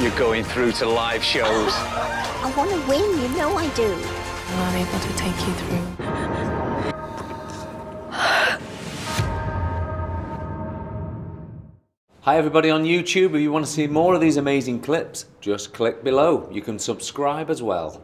You're going through to live shows. I want to win, you know I do. I'm unable to take you through. Hi everybody on YouTube, if you want to see more of these amazing clips, just click below. You can subscribe as well.